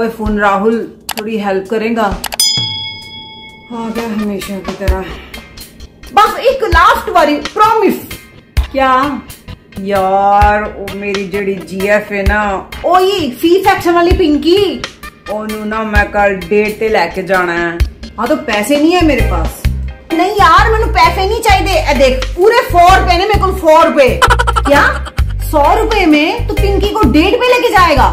ओए फोन, राहुल थोड़ी हेल्प करेगा? आ गया हमेशा की तरह, बस एक लास्ट बारी प्रॉमिस। क्या यार, ओ मेरी जड़ी जीएफ है ना, ओ ये सी सेक्शन वाली पिंकी, ओनू ना मैं कल डेट पे लेके जाना है। हाँ तो पैसे नहीं है मेरे पास। नहीं यार मेनू पैसे नहीं चाहिए, देख पूरे 4 रुपए ने मेरे को 4 रुपए। क्या 100 रुपए में तो पिंकी को डेट पे लेके जाएगा?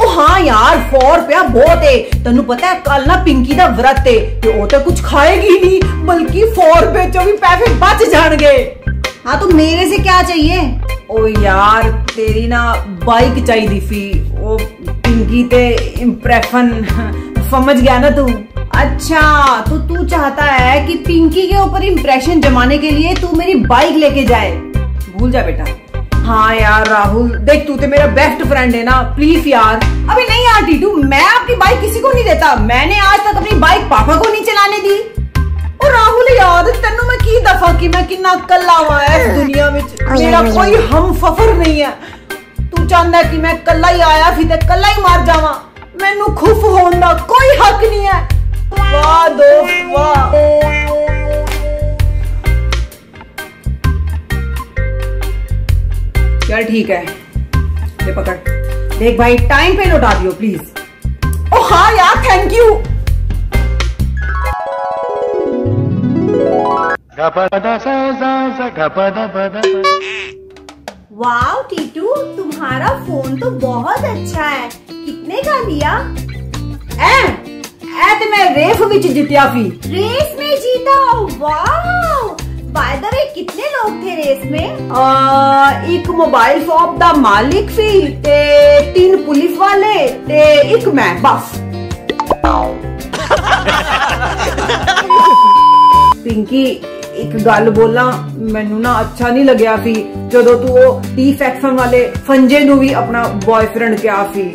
ओ हाँ यार 4 रुपया बहुत है। तेनू पता है कल ना पिंकी दा व्रत है ते ओ तो कुछ खाएगी नहीं, बल्कि 4 रुपए चो भी पैसे बच जाएंगे। हाँ तो मेरे से क्या चाहिए? ओ यार तेरी ना बाइक चाहिए थी, ओ पिंकी ते इम्प्रेशन, समझ गया ना तू? अच्छा तो तू चाहता है कि पिंकी के ऊपर इम्प्रेशन जमाने के लिए तू मेरी बाइक लेके जाए? भूल जा बेटा। हाँ यार राहुल देख, तू तो मेरा बेस्ट फ्रेंड है ना, प्लीज यार। अबे नहीं यार टीटू, मैं अपनी बाइक किसी को नहीं देता, मैंने आज तक अपनी बाइक पापा को नहीं चलाने दी। और राहुल यार तेनू मैं की दफा कि मैं कितना कला हुआ है इस दुनिया में, मेरा कोई हम सफर नहीं है। तू चाहता है कि मैं कला ही आया फिर कला ही मार जावा, मैनू खुश होने का कोई हक नहीं है। वाह दोस्त वाह। चल ठीक है ले पकड़, देख भाई टाइम पे लौटा दियो प्लीज। ओ हाँ यार थैंक यू। वाव टीटू तुम्हारा फोन तो बहुत अच्छा है, कितने का लिया? मैं रेस में जीता। रेस में जीता? वाव। बाय द वे कितने लोग थे रेस में? एक मोबाइल शॉप दा मालिक सी ते 3 पुलिस वाले ते एक मैं, बस। पिंकी एक गल बोला, मैनू ना अच्छा नहीं लग्या सी जदों तू ओ टी फैक्शन वाले फंजे नू भी अपना बॉयफ्रेंड क्या सी।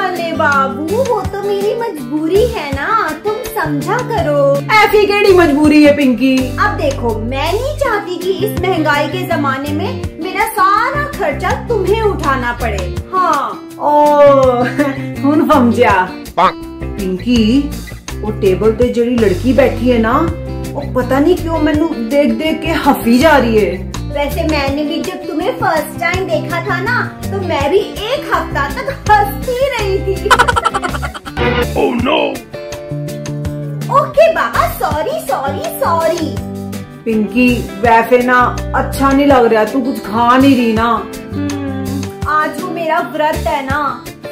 अरे बाबू वो तो मेरी मजबूरी है ना, तुम समझा करो। ऐसी केड़ी मजबूरी है पिंकी? अब देखो मैं नहीं चाहती कि इस महंगाई के जमाने में मेरा सारा खर्चा तुम्हें उठाना पड़े। हाँ ओ हुन समझा। पिंकी वो टेबल पे जड़ी लड़की बैठी है ना, वो पता नहीं क्यों मैनू देख देख के हफी जा रही है। वैसे मैंने भी जब तुम्हें फर्स्ट टाइम देखा था ना तो मैं भी 1 हफ्ता तक हंसती रही थी। oh, no. ओके बाबा सॉरी सॉरी सॉरी। पिंकी वैसे ना अच्छा नहीं लग रहा, तू कुछ खा नहीं रही ना? आज वो मेरा व्रत है ना।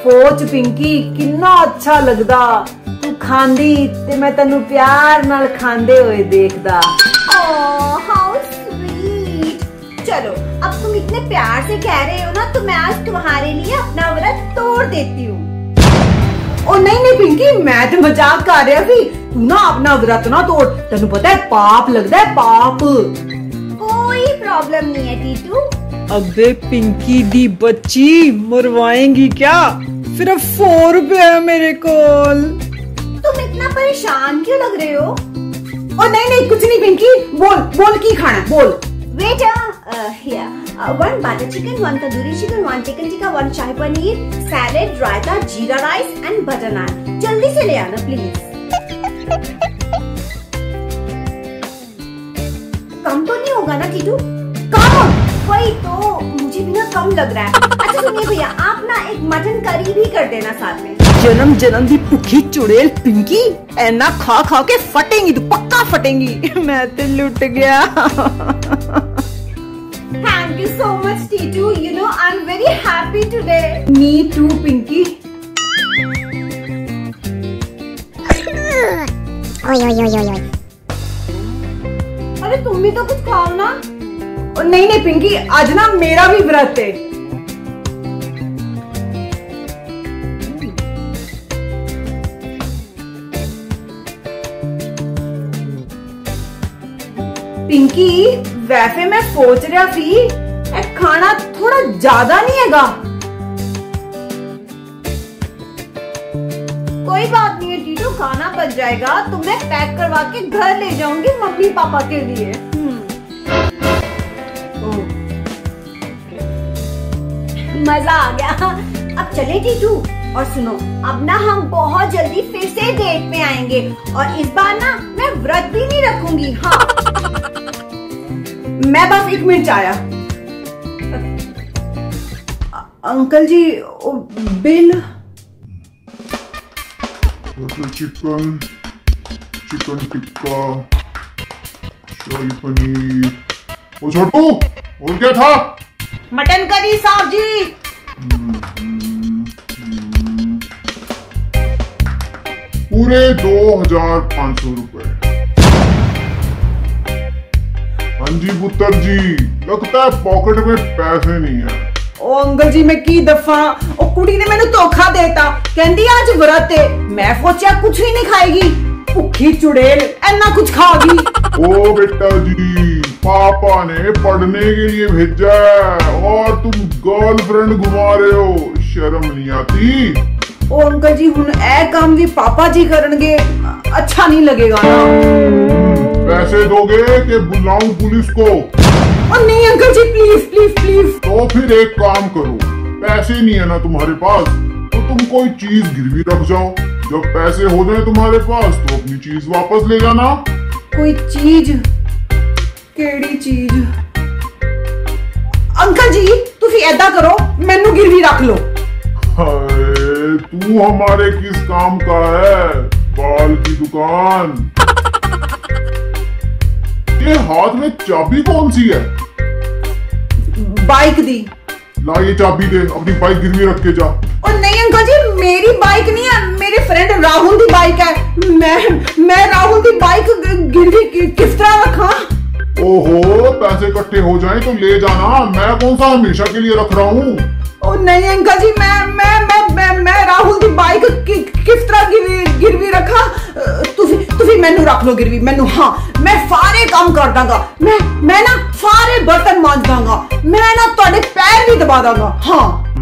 सोच पिंकी कितना अच्छा लगदा तू खांदी ते मैं तेनू प्यार नाल खांदे हुए देखदा। Oh how sweet. चलो अब तुम इतने प्यार से कह रहे हो ना तो मैं आज तुम्हारे लिए अपना व्रत तोड़ देती हूँ। ओ नहीं नहीं पिंकी मैं तो मजाक कर रहा थी, तू ना अपना व्रत ना तोड़, तेनू पता है पाप लगता है पाप। कोई प्रॉब्लम नहीं है टीटू। अबे पिंकी दी बच्ची मरवाएंगी क्या? सिर्फ 4 रुपए है मेरे कोल। तुम इतना परेशान क्यों लग रहे हो? ओ नहीं नहीं कुछ नहीं पिंकी, बोल बोल की खाना बोल। बेटा हिया 1 butter chicken, 1 tandoori chicken, 1 tikka tikka, 1 shahi paneer, salad, raita, jeera rice and butter naan. जल्दी से ले आना प्लीज। कम तो नहीं होगा ना टीटू? कम वही तो मुझे भी ना कम लग रहा है। अच्छा सुनिए भैया आप ना एक मटन करी भी कर देना साथ में। जन्म जन्म दी भुखी चुड़ैल पिंकी, ऐना खा खा के फटेंगी तू, पक्का फटेंगी। मैं तो लुट गया। Thank you so much Titu, you know I am very happy today. Me too Pinky. ओय ओय ओय ओय, अरे तुम भी तो कुछ खाओ ना। और नहीं नहीं पिंकी आज ना मेरा भी व्रत है। पिंकी वैसे मैं सोच रहा थी एक खाना थोड़ा ज्यादा नहीं हैगा? कोई बात नहीं है टीटू, खाना बच जाएगा तो मैं पैक करवा के घर ले जाऊंगी मम्मी पापा के लिए। मजा आ गया। अब चले टीटू? और सुनो, अब ना हम बहुत जल्दी फिर से डेट पे आएंगे और इस बार ना मैं व्रत भी नहीं रखूंगी। हाँ, मैं बस एक मिनट आया। Uncle ji, bill. Chicken, chicken tikka, shahi paneer. ओ छोटू, और क्या था? मटन करी साहब जी। पूरे 2500 रुपए। हाँ जी पुत्र जी, लगता है पॉकेट में पैसे नहीं है। ओ अंकल जी, मैं की दफा ओ कुड़ी ने मैंने धोखा देता, कहती आज व्रत है, मैं सोचा कुछ ही नहीं खाएगी, भूखी चुड़ैल इतना कुछ खा गई। ओ बेटा जी, पापा ने पढ़ने के लिए भेजा है और तुम गर्लफ्रेंड घुमा रहे हो, शर्म नहीं आती? ओ अंकल जी, हुन ऐ काम भी पापा जी करेंगे, अच्छा नहीं लगेगा ना। पैसे दोगे कि बुलाऊं पुलिस को? और नहीं uncle ji, please please please. तो फिर एक काम करो, पैसे नहीं है ना तुम्हारे पास तो तुम कोई चीज गिरवी रख जाओ, जब पैसे हो जाए तुम्हारे पास तो अपनी चीज वापस ले जाना। कोई चीज? केड़ी चीज? अंकल जी, तुसी ऐदा करो, मैनू गिरवी रख लो। हाय, तू हमारे किस काम का है? बाल की दुकान। ये हाथ में चाबी कौन सी है? बाइक दी। ला ये चाबी दे, अपनी बाइक गिरवी रख के जा। और नहीं अंकल जी, मेरी बाइक नहीं है, मेरे फ्रेंड राहुल की बाइक है। मैं राहुल की बाइक गिरवी किस तरह रखा? ओहो, पैसे इकट्ठे हो जाएं तो ले जाना, मैं कौन सा हमेशा के लिए रख रहा हूँ। ओ नहीं अंकल जी, मैं राहुल की बाइक किस तरह गिरवी रखा? तुसी मैनू रख लो गिरवी, मैनू। हाँ, मैं सारे काम कर दांगा, मैं ना सारे बर्तन मांज दांगा, मैं ना तुम्हारे पैर भी दबा दांगा। हाँ,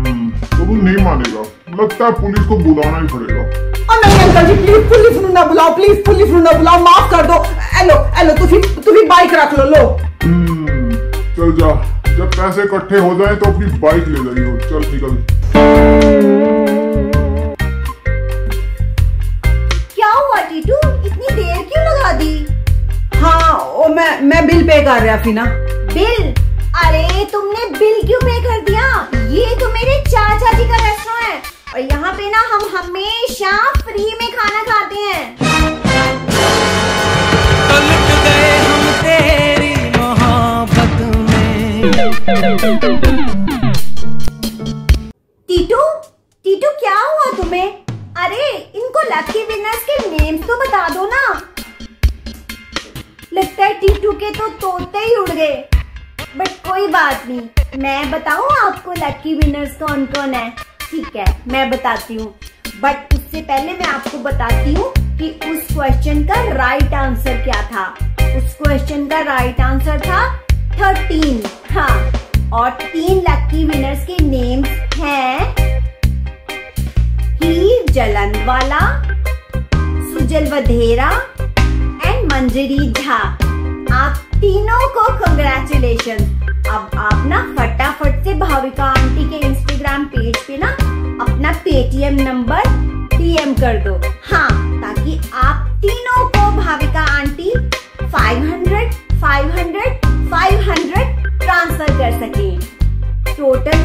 तो तू नहीं मानेगा, लगता है पुलिस को बुलाना ही पड़ेगा। ओ नहीं अंकल जी, प्लीज पुलिस ना बुलाओ, प्लीज पुलिस ना बुलाओ, माफ कर दो। हेलो हेलो, तुसी बाइक रख लो। चल जा, जब पैसे इकट्ठे हो जाएं तो अपनी बाइक ले जाइयो। चल निकल। क्या हुआ टीटू, इतनी देर क्यों लगा दी? हाँ, ओ मैं बिल पे कर रहा थी ना। बिल? अरे तुमने बिल क्यों पे कर दिया? ये तो मेरे चाचा जी का रेस्टोरेंट है और यहाँ पे ना हम हमेशा फ्री में खाना खाते हैं। टीटू, टीटू क्या हुआ तुम्हें? अरे इनको लकी विनर्स के नेम्स तो बता दो ना। लगता है टीटू के तो तोते ही उड़ गए, बट कोई बात नहीं। मैं बताऊं आपको लकी विनर्स कौन कौन है? ठीक है, मैं बताती हूँ, बट उससे पहले मैं आपको बताती हूँ कि उस क्वेश्चन का राइट आंसर क्या था। उस क्वेश्चन का राइट आंसर था 13। हाँ, और 3 लकी विनर्स के नेम्स हैं हीर जलंदवाला, सुजल वधेरा एंड मंजरी झा। आप तीनों को कंग्रेचुलेशन। अब आप ना फटाफट से भाविका आंटी के इंस्टाग्राम पेज पे ना अपना पेटीएम नंबर डीएम कर दो। हाँ, ताकि आप तीनों को भाविका आंटी 500 500 500 ट्रांसफर कर सके। टोटल